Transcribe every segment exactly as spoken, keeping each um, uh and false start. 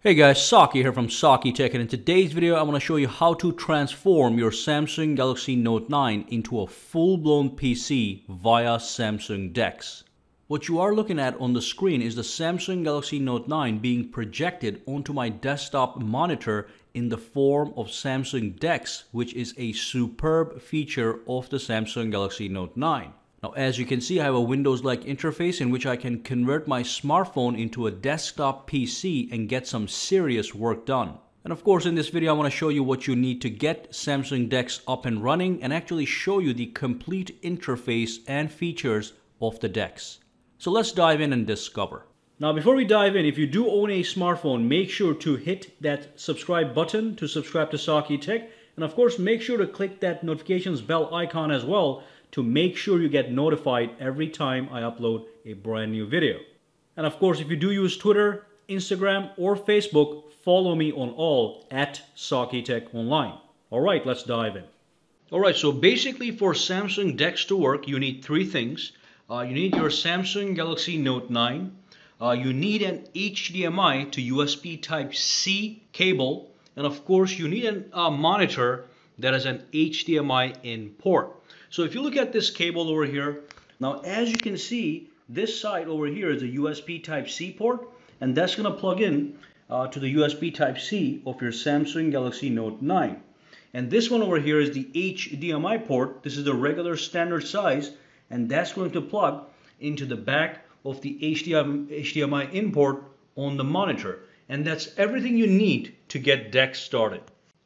Hey guys, Saki here from Saki Tech, and in today's video I want to show you how to transform your Samsung Galaxy Note nine into a full-blown P C via Samsung DeX. What you are looking at on the screen is the Samsung Galaxy Note nine being projected onto my desktop monitor in the form of Samsung DeX, which is a superb feature of the Samsung Galaxy Note nine. Now, as you can see, I have a Windows-like interface in which I can convert my smartphone into a desktop P C and get some serious work done. And of course, in this video, I want to show you what you need to get Samsung DeX up and running and actually show you the complete interface and features of the DeX. So let's dive in and discover. Now, before we dive in, if you do own a smartphone, make sure to hit that subscribe button to subscribe to Saki Tech. And of course, make sure to click that notifications bell icon as well, to make sure you get notified every time I upload a brand new video. And of course, if you do use Twitter, Instagram, or Facebook, follow me on all at Saki Tech Online. All right, let's dive in. All right, so basically for Samsung DeX to work, you need three things. Uh, you need your Samsung Galaxy Note nine. Uh, you need an H D M I to U S B Type C cable. And of course, you need an, a monitor that has an H D M I in port. So if you look at this cable over here, now as you can see, this side over here is a U S B Type C port, and that's going to plug in uh, to the U S B Type C of your Samsung Galaxy Note nine. And this one over here is the H D M I port. This is the regular standard size, and that's going to plug into the back of the H D M I in port on the monitor. And that's everything you need to get DeX started.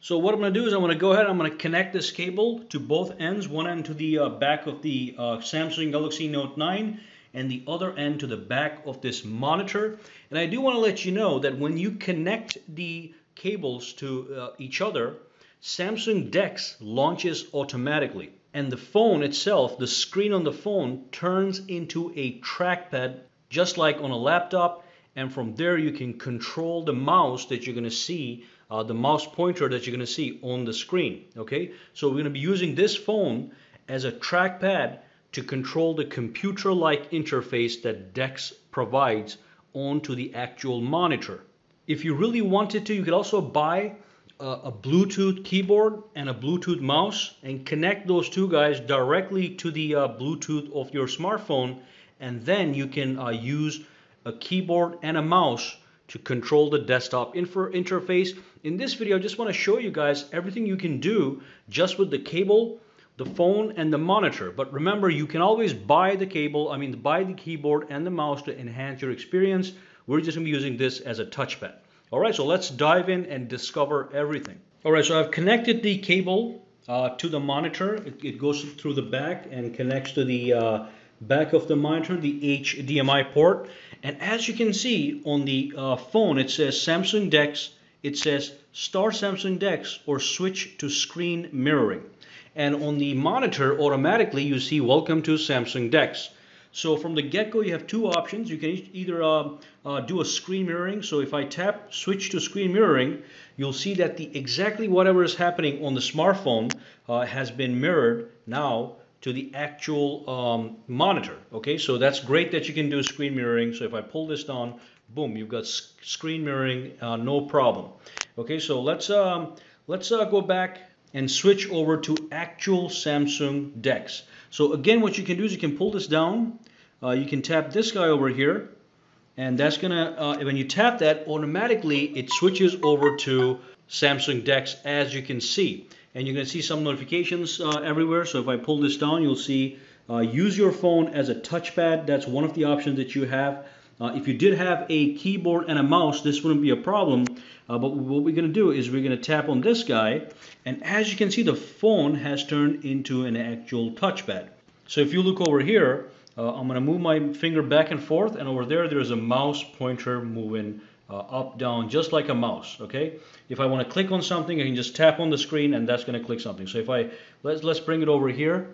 So what I'm going to do is I'm going to go ahead and I'm going to connect this cable to both ends, one end to the uh, back of the uh, Samsung Galaxy Note nine and the other end to the back of this monitor. And I do want to let you know that when you connect the cables to uh, each other, Samsung DeX launches automatically. And the phone itself, the screen on the phone, turns into a trackpad just like on a laptop. And from there you can control the mouse that you're going to see, uh, the mouse pointer that you're going to see on the screen. Okay, so we're going to be using this phone as a trackpad to control the computer-like interface that DeX provides onto the actual monitor. If you really wanted to, you could also buy a, a Bluetooth keyboard and a Bluetooth mouse and connect those two guys directly to the uh, Bluetooth of your smartphone, and then you can uh, use a keyboard and a mouse to control the desktop interface. In this video, I just want to show you guys everything you can do just with the cable, the phone, and the monitor. But remember, you can always buy the cable, I mean, buy the keyboard and the mouse to enhance your experience. We're just going to be using this as a touchpad. All right, so let's dive in and discover everything. All right, so I've connected the cable uh, to the monitor. It, it goes through the back and connects to the uh, back of the monitor, the H D M I port. And as you can see on the uh, phone, it says Samsung DeX, it says start Samsung DeX or switch to screen mirroring. And on the monitor, automatically you see welcome to Samsung DeX. So from the get-go, you have two options. You can either uh, uh, do a screen mirroring. So if I tap switch to screen mirroring, you'll see that the exactly whatever is happening on the smartphone uh, has been mirrored now to the actual um, monitor. Okay, so that's great that you can do screen mirroring. So if I pull this down, boom, you've got sc screen mirroring, uh, no problem. Okay, so let's um, let's uh, go back and switch over to actual Samsung DeX. So again, what you can do is you can pull this down. Uh, you can tap this guy over here, and that's gonna uh, when you tap that, automatically it switches over to Samsung DeX, as you can see. And you're going to see some notifications uh, everywhere. So if I pull this down, you'll see uh, use your phone as a touchpad. That's one of the options that you have. Uh, if you did have a keyboard and a mouse, this wouldn't be a problem. Uh, but what we're going to do is we're going to tap on this guy. And as you can see, the phone has turned into an actual touchpad. So if you look over here, uh, I'm going to move my finger back and forth. And over there, there's a mouse pointer moving Uh, up, down, just like a mouse. Okay, if I want to click on something, I can just tap on the screen and that's going to click something. So if I let's let's bring it over here,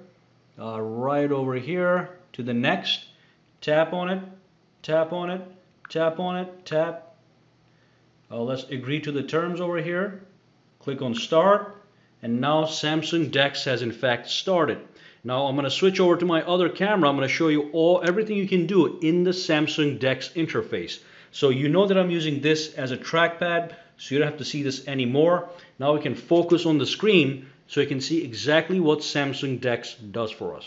uh, right over here to the next, tap on it, tap on it, tap on it, tap. Uh, let's agree to the terms over here, click on start, and now Samsung DeX has in fact started. Now I'm going to switch over to my other camera. I'm going to show you all everything you can do in the Samsung DeX interface. So you know that I'm using this as a trackpad, so you don't have to see this anymore. Now we can focus on the screen so you can see exactly what Samsung DeX does for us.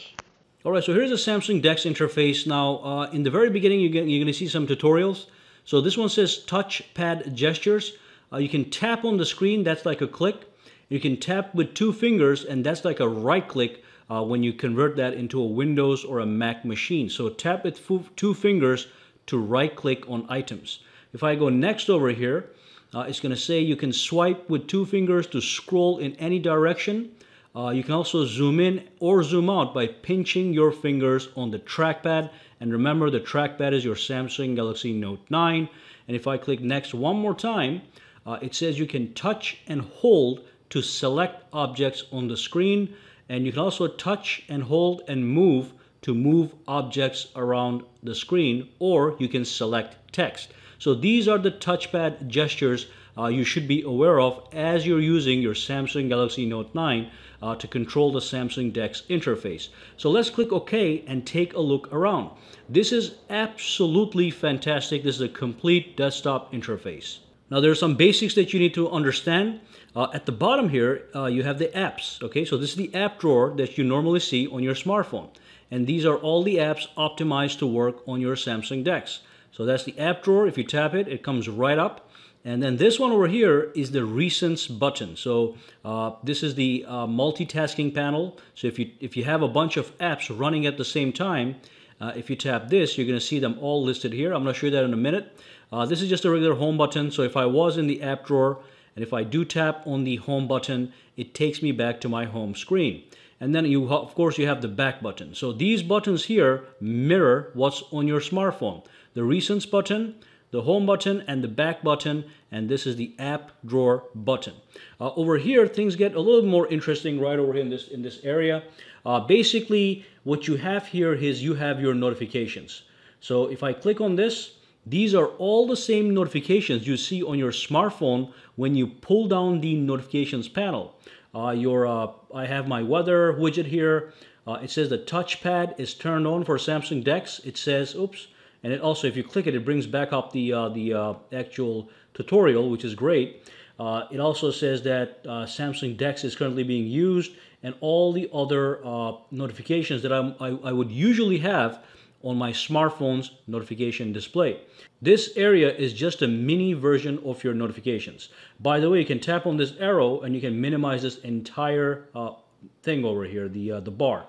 Alright, so here's the Samsung DeX interface. Now, uh, in the very beginning, you're going to see some tutorials. So this one says touchpad gestures. Uh, you can tap on the screen, that's like a click. You can tap with two fingers, and that's like a right click uh, when you convert that into a Windows or a Mac machine. So tap with two fingers to right click on items. If I go next over here, uh, it's going to say you can swipe with two fingers to scroll in any direction. Uh, you can also zoom in or zoom out by pinching your fingers on the trackpad. And remember, the trackpad is your Samsung Galaxy Note nine. And if I click next one more time, uh, it says you can touch and hold to select objects on the screen. And you can also touch and hold and move to move objects around the screen, or you can select text. So these are the touchpad gestures uh, you should be aware of as you're using your Samsung Galaxy Note nine uh, to control the Samsung DeX interface. So let's click OK and take a look around. This is absolutely fantastic. This is a complete desktop interface. Now there are some basics that you need to understand. Uh, at the bottom here, uh, you have the apps. Okay, so this is the app drawer that you normally see on your smartphone. And these are all the apps optimized to work on your Samsung DeX. So that's the app drawer. If you tap it, it comes right up. And then this one over here is the Recents button. So uh, this is the uh, multitasking panel. So if you, if you have a bunch of apps running at the same time, Uh, if you tap this, you're going to see them all listed here. I'm going to show you that in a minute. Uh, this is just a regular home button. So if I was in the app drawer, and if I do tap on the home button, it takes me back to my home screen. And then, you, of course, you have the back button. So these buttons here mirror what's on your smartphone. The Recents button, the home button, and the back button, and this is the app drawer button. Uh, over here, things get a little more interesting right over here in this, in this area. Uh, basically, what you have here is you have your notifications. So if I click on this, these are all the same notifications you see on your smartphone when you pull down the notifications panel. Uh, your, uh, I have my weather widget here. Uh, it says the touchpad is turned on for Samsung DeX. It says, oops. And it also, if you click it, it brings back up the, uh, the uh, actual tutorial, which is great. Uh, it also says that uh, Samsung DeX is currently being used, and all the other uh, notifications that I'm, I, I would usually have on my smartphone's notification display. This area is just a mini version of your notifications. By the way, you can tap on this arrow and you can minimize this entire uh, thing over here, the, uh, the bar.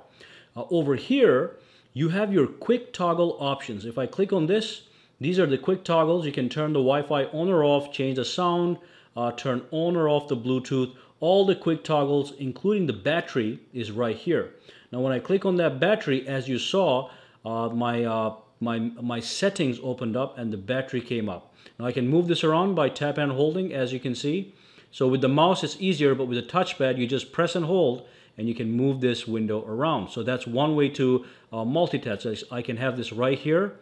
Uh, over here, you have your quick toggle options. If I click on this, these are the quick toggles. You can turn the Wi-Fi on or off, change the sound, uh, turn on or off the Bluetooth. All the quick toggles, including the battery, is right here. Now, when I click on that battery, as you saw, uh, my, uh, my, my settings opened up and the battery came up. Now, I can move this around by tap and holding, as you can see. So with the mouse, it's easier, but with a touchpad, you just press and hold, and you can move this window around. So that's one way to uh, multitask. I can have this right here,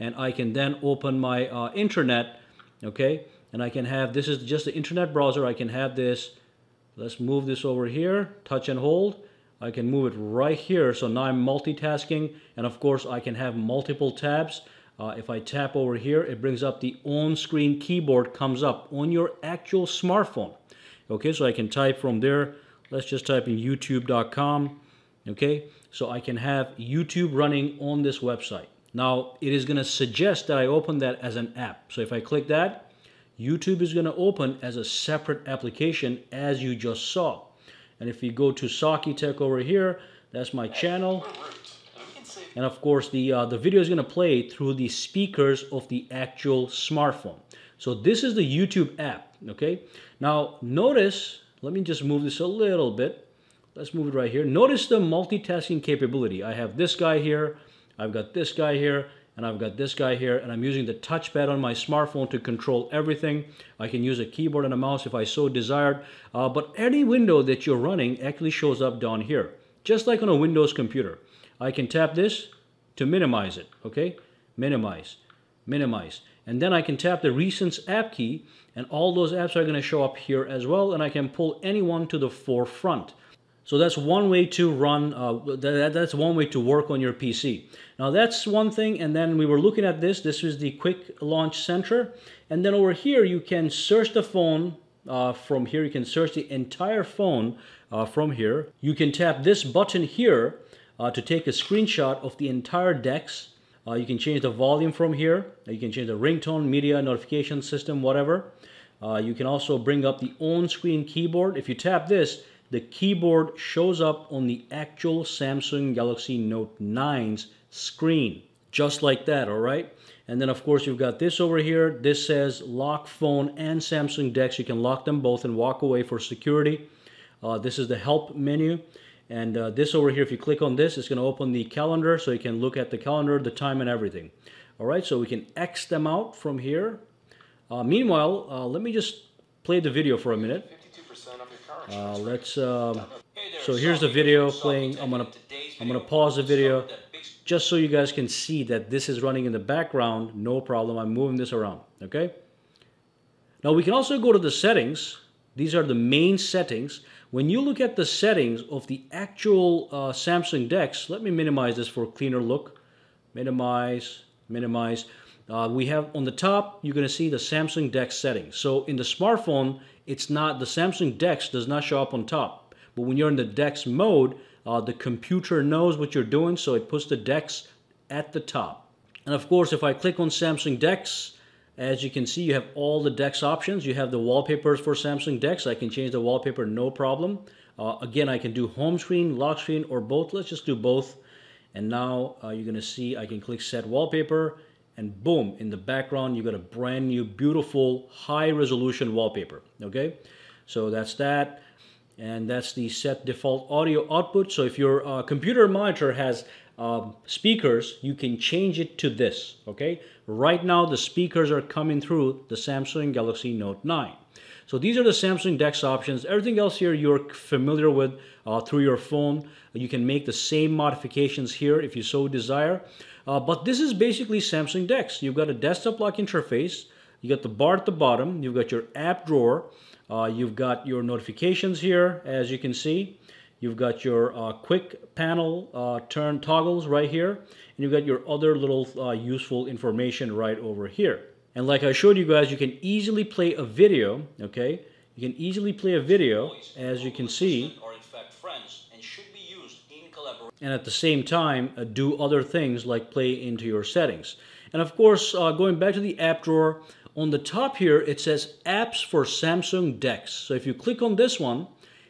and I can then open my uh, internet, okay? And I can have, this is just the internet browser, I can have this, let's move this over here, touch and hold. I can move it right here, so now I'm multitasking, and of course I can have multiple tabs. Uh, if I tap over here, it brings up the on-screen keyboard, comes up on your actual smartphone. Okay, so I can type from there. Let's just type in YouTube dot com, okay? So I can have YouTube running on this website. Now, it is gonna suggest that I open that as an app. So if I click that, YouTube is gonna open as a separate application as you just saw. And if you go to Saki Tech over here, that's my channel. And of course, the, uh, the video is gonna play through the speakers of the actual smartphone. So this is the YouTube app, okay? Now, notice, let me just move this a little bit. Let's move it right here. Notice the multitasking capability. I have this guy here, I've got this guy here, and I've got this guy here, and I'm using the touchpad on my smartphone to control everything. I can use a keyboard and a mouse if I so desired. Uh, but any window that you're running actually shows up down here, just like on a Windows computer. I can tap this to minimize it, okay? Minimize, minimize. And then I can tap the Recents app key, and all those apps are going to show up here as well, and I can pull anyone to the forefront. So that's one way to run, uh, that, that's one way to work on your P C. Now that's one thing, and then we were looking at this, this is the Quick Launch Center. And then over here you can search the phone, uh, from here you can search the entire phone uh, from here. You can tap this button here uh, to take a screenshot of the entire DeX. Uh, you can change the volume from here, you can change the ringtone, media, notification system, whatever. Uh, you can also bring up the on-screen keyboard. If you tap this, the keyboard shows up on the actual Samsung Galaxy Note nine's screen, just like that, all right? And then of course you've got this over here. This says lock phone and Samsung DeX. You can lock them both and walk away for security. Uh, this is the help menu. And uh, this over here, if you click on this, it's going to open the calendar, so you can look at the calendar, the time, and everything. All right, so we can X them out from here. Uh, meanwhile, uh, let me just play the video for a minute. Uh, let's. Uh, so here's the video playing. I'm gonna I'm gonna pause the video just so you guys can see that this is running in the background. No problem. I'm moving this around. Okay. Now we can also go to the settings. These are the main settings. When you look at the settings of the actual uh, Samsung DeX, let me minimize this for a cleaner look. Minimize, minimize. Uh, we have on the top, you're going to see the Samsung DeX settings. So in the smartphone, it's not, the Samsung DeX does not show up on top. But when you're in the DeX mode, uh, the computer knows what you're doing, so it puts the DeX at the top. And of course, if I click on Samsung DeX, as you can see, you have all the DeX options. You have the wallpapers for Samsung DeX. I can change the wallpaper, no problem. Uh, again, I can do home screen, lock screen, or both. Let's just do both. And now uh, you're gonna see I can click set wallpaper, and boom, in the background, you got a brand new, beautiful, high resolution wallpaper, okay? So that's that. And that's the set default audio output. So if your uh, computer monitor has uh, speakers, you can change it to this, okay? Right now, the speakers are coming through the Samsung Galaxy Note nine. So these are the Samsung DeX options. Everything else here you're familiar with uh, through your phone. You can make the same modifications here if you so desire. Uh, but this is basically Samsung DeX. You've got a desktop-like interface. You got the bar at the bottom. You've got your app drawer. Uh, you've got your notifications here, as you can see. You've got your uh, quick panel uh, turn toggles right here. And you've got your other little uh, useful information right over here. And like I showed you guys, you can easily play a video, okay? You can easily play a video, as you can see. And at the same time, uh, do other things like play into your settings. And of course, uh, going back to the app drawer, on the top here, it says apps for Samsung DeX. So if you click on this one,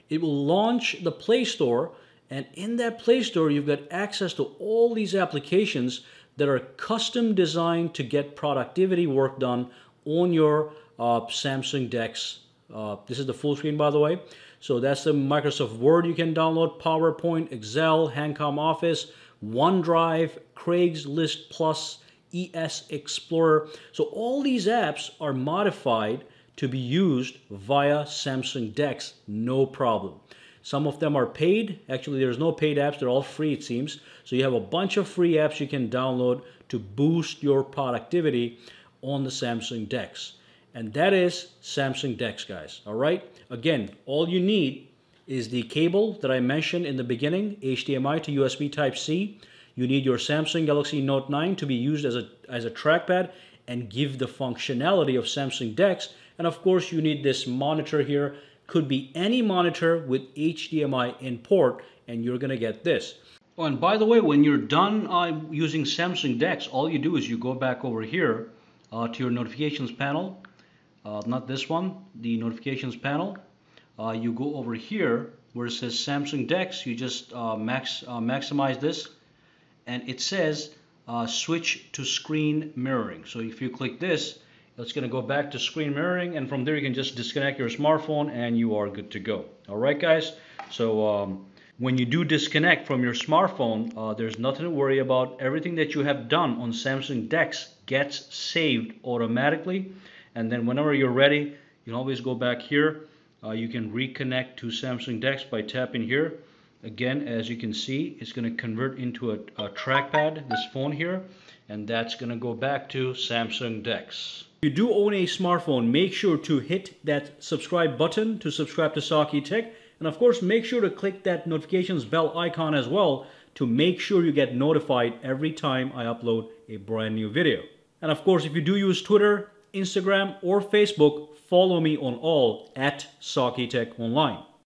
it will launch the Play Store, and in that Play Store, you've got access to all these applications that are custom designed to get productivity work done on your uh, Samsung DeX. Uh, this is the full screen, by the way. So that's the Microsoft Word you can download, PowerPoint, Excel, Handcom Office, OneDrive, Craigslist Plus, E S Explorer. So all these apps are modified to be used via Samsung DeX, no problem. Some of them are paid. Actually, there's no paid apps. They're all free, it seems. So you have a bunch of free apps you can download to boost your productivity on the Samsung DeX. And that is Samsung DeX, guys. All right? Again, all you need is the cable that I mentioned in the beginning, H D M I to U S B Type C. You need your Samsung Galaxy Note nine to be used as a, as a trackpad and give the functionality of Samsung DeX. And of course, you need this monitor here. Could be any monitor with H D M I in port, and you're going to get this. Oh, and by the way, when you're done uh, using Samsung DeX, all you do is you go back over here uh, to your notifications panel. Uh, not this one, the notifications panel. Uh, you go over here where it says Samsung DeX. You just uh, max uh, maximize this. And it says uh, switch to screen mirroring. So if you click this, it's going to go back to screen mirroring. And from there, you can just disconnect your smartphone and you are good to go. All right, guys. So um, when you do disconnect from your smartphone, uh, there's nothing to worry about. Everything that you have done on Samsung DeX gets saved automatically. And then whenever you're ready, you can always go back here. Uh, you can reconnect to Samsung DeX by tapping here. Again, as you can see, it's going to convert into a, a trackpad, this phone here, and that's going to go back to Samsung DeX. If you do own a smartphone, make sure to hit that subscribe button to subscribe to Saki Tech. And of course, make sure to click that notifications bell icon as well to make sure you get notified every time I upload a brand new video. And of course, if you do use Twitter, Instagram, or Facebook, follow me on all at Saki Tech Online.